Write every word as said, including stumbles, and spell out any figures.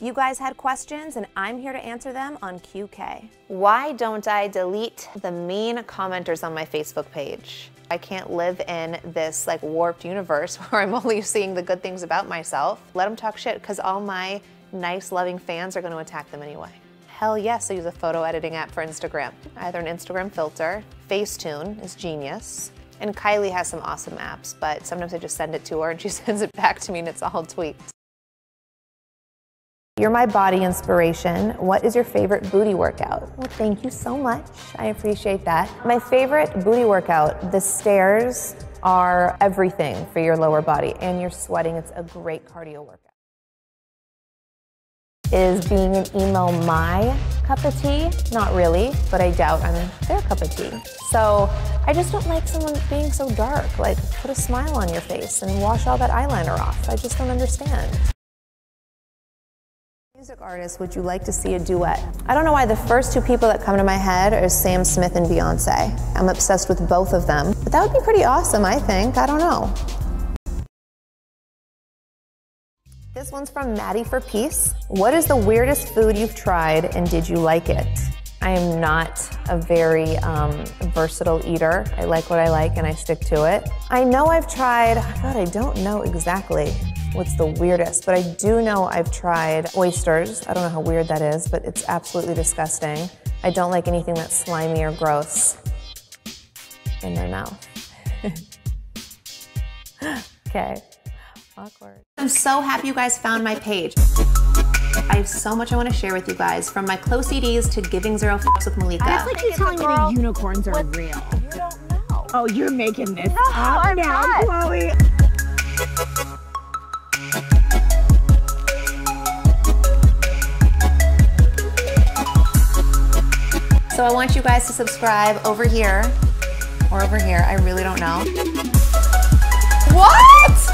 You guys had questions and I'm here to answer them on Q K. Why don't I delete the mean commenters on my Facebook page? I can't live in this like warped universe where I'm only seeing the good things about myself. Let them talk shit because all my nice loving fans are going to attack them anyway. Hell yes, I use a photo editing app for Instagram. Either an Instagram filter, Facetune is genius, and Kylie has some awesome apps, but sometimes I just send it to her and she sends it back to me and it's all tweaked. You're my body inspiration. What is your favorite booty workout? Well, thank you so much. I appreciate that. My favorite booty workout, the stairs are everything for your lower body and you're sweating. It's a great cardio workout. Is being an emo my cup of tea? Not really, but I doubt I'm their cup of tea. So I just don't like someone being so dark. Like, put a smile on your face and wash all that eyeliner off. I just don't understand. Music artists, would you like to see a duet? I don't know why the first two people that come to my head are Sam Smith and Beyonce. I'm obsessed with both of them, but that would be pretty awesome, I think. I don't know. This one's from Maddie for Peace. What is the weirdest food you've tried and did you like it? I am not a very um, versatile eater. I like what I like and I stick to it. I know I've tried, God, I don't know exactly what's the weirdest, but I do know I've tried oysters. I don't know how weird that is, but it's absolutely disgusting. I don't like anything that's slimy or gross in my mouth. Okay. Awkward. I'm so happy you guys found my page. I have so much I want to share with you guys, from my close C Ds to giving zero fucks with Malika. I like you telling me unicorns are real. You don't know. Oh, you're making this no, up I'm now, not. Chloe. So I want you guys to subscribe over here or over here. I really don't know. What?